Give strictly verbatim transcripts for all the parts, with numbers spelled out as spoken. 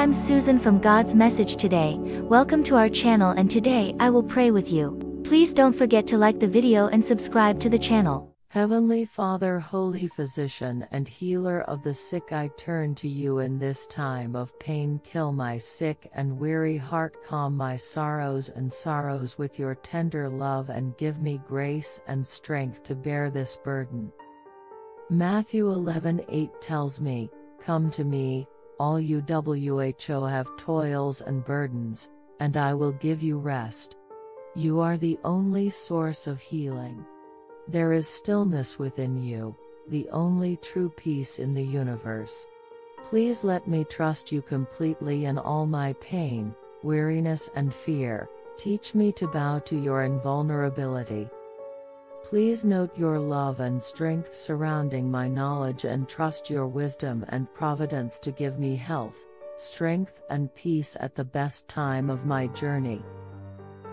I'm Susan from God's Message Today. Welcome to our channel, and today I will pray with you. Please don't forget to like the video and subscribe to the channel. Heavenly Father, Holy Physician and Healer of the sick, I turn to you in this time of pain. Kill my sick and weary heart, calm my sorrows and sorrows with your tender love, and give me grace and strength to bear this burden. Matthew eleven eight tells me, "Come to me, all you who have toils and burdens, and I will give you rest." You are the only source of healing. There is stillness within you, the only true peace in the universe. Please let me trust you completely in all my pain, weariness and fear. Teach me to bow to your invulnerability. Please note your love and strength surrounding my knowledge, and trust your wisdom and providence to give me health, strength and peace at the best time of my journey.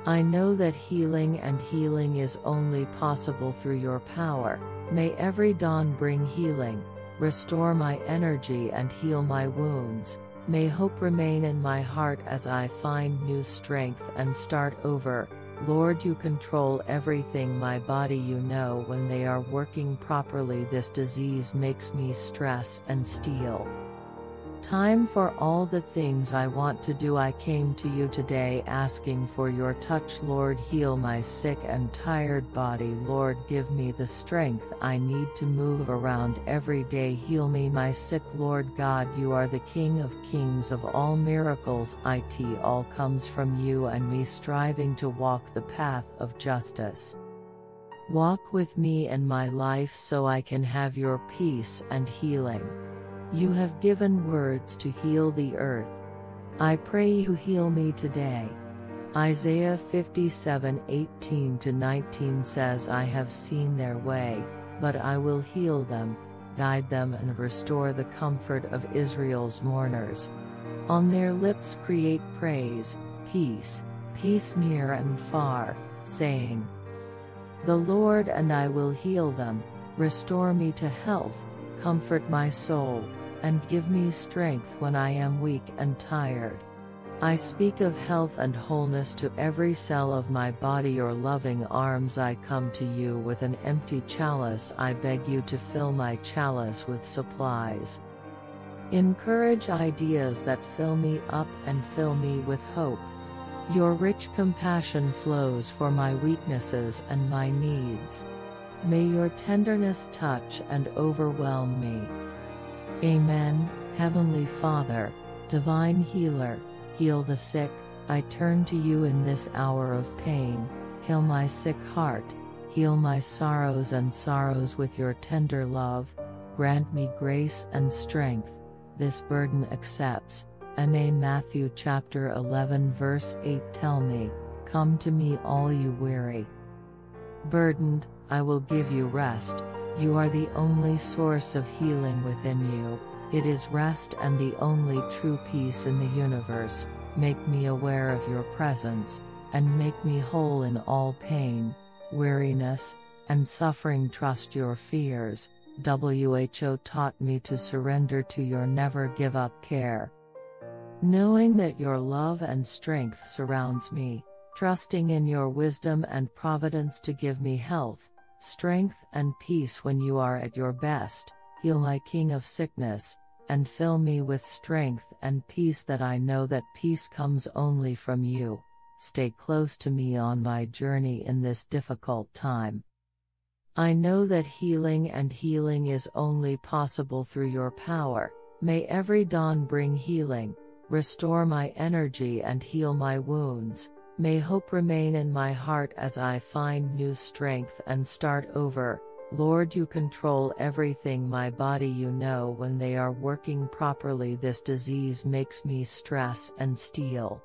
I know that healing and healing is only possible through your power. May every dawn bring healing, restore my energy and heal my wounds. May hope remain in my heart as I find new strength and start over. Lord, you control everything my body. You know when they are working properly. This disease makes me stress and steal time for all the things I want to do. I came to you today asking for your touch. Lord, heal my sick and tired body. Lord, give me the strength I need to move around every day. Heal me, my sick Lord God. You are the King of Kings of all miracles. It all comes from you, and me striving to walk the path of justice. Walk with me in my life so I can have your peace and healing. You have given words to heal the earth. I pray you heal me today. Isaiah fifty-seven eighteen to nineteen says, "I have seen their way, but I will heal them, guide them and restore the comfort of Israel's mourners. On their lips create praise, peace, peace near and far, saying, 'The Lord, and I will heal them.' Restore me to health, comfort my soul, and give me strength when I am weak and tired." I speak of health and wholeness to every cell of my body. Your loving arms, I come to you with an empty chalice. I beg you to fill my chalice with supplies. Encourage ideas that fill me up and fill me with hope. Your rich compassion flows for my weaknesses and my needs. May your tenderness touch and overwhelm me. Amen. Heavenly Father, Divine Healer, heal the sick. I turn to you in this hour of pain. Heal my sick heart. Heal my sorrows and sorrows with your tender love. Grant me grace and strength. This burden accepts. And may Matthew chapter eleven verse eight tell me, "Come to me, all you weary, burdened, I will give you rest." You are the only source of healing within you. It is rest and the only true peace in the universe. Make me aware of your presence, and make me whole in all pain, weariness, and suffering. Trust your fears. W H O taught me to surrender to your never give up care. Knowing that your love and strength surrounds me, trusting in your wisdom and providence to give me health, strength and peace when you are at your best. Heal my King of sickness, and fill me with strength and peace, that I know that peace comes only from you. Stay close to me on my journey in this difficult time. I know that healing and healing is only possible through your power. May every dawn bring healing, restore my energy and heal my wounds. May hope remain in my heart as I find new strength and start over. Lord, you control everything my body. You know when they are working properly. This disease makes me stress and steal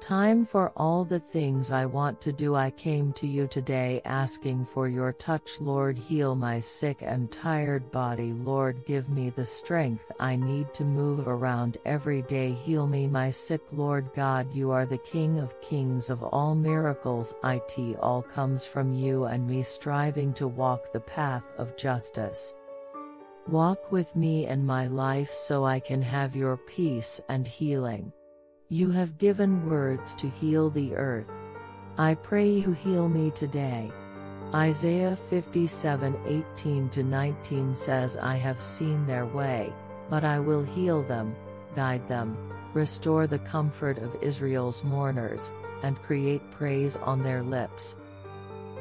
time for all the things I want to do. I came to you today asking for your touch. Lord, heal my sick and tired body. Lord, give me the strength I need to move around every day. Heal me, my sick Lord God. You are the King of Kings of all miracles. It all comes from you, and me striving to walk the path of justice. Walk with me and my life so I can have your peace and healing. You have given words to heal the earth. I pray you heal me today. Isaiah fifty-seven eighteen to nineteen says, I have seen their way, but I will heal them, guide them, restore the comfort of Israel's mourners, and create praise on their lips.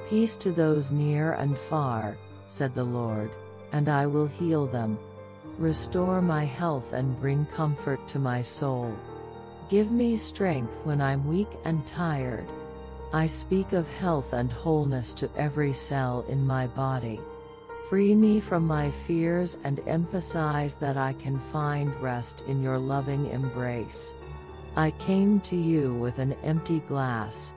Peace to those near and far, said the Lord, and I will heal them. Restore my health and bring comfort to my soul. Give me strength when I'm weak and tired. I speak of health and wholeness to every cell in my body. Free me from my fears and emphasize that I can find rest in your loving embrace. I came to you with an empty glass.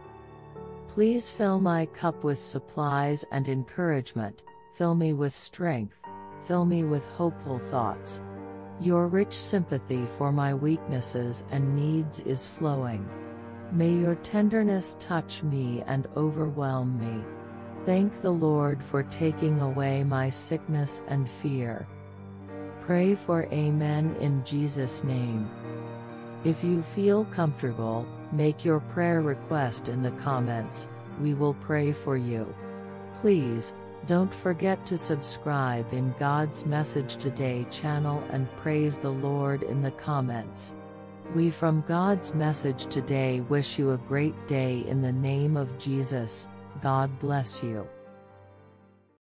Please fill my cup with supplies and encouragement. Fill me with strength. Fill me with hopeful thoughts. Your rich sympathy for my weaknesses and needs is flowing. May your tenderness touch me and overwhelm me. Thank the Lord for taking away my sickness and fear. Pray for Amen in Jesus' name. If you feel comfortable, make your prayer request in the comments. We will pray for you. Please, don't forget to subscribe in God's Message Today channel and praise the Lord in the comments. We from God's Message Today wish you a great day in the name of Jesus. God bless you.